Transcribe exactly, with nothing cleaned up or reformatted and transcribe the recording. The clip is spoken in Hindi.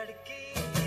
लड़की।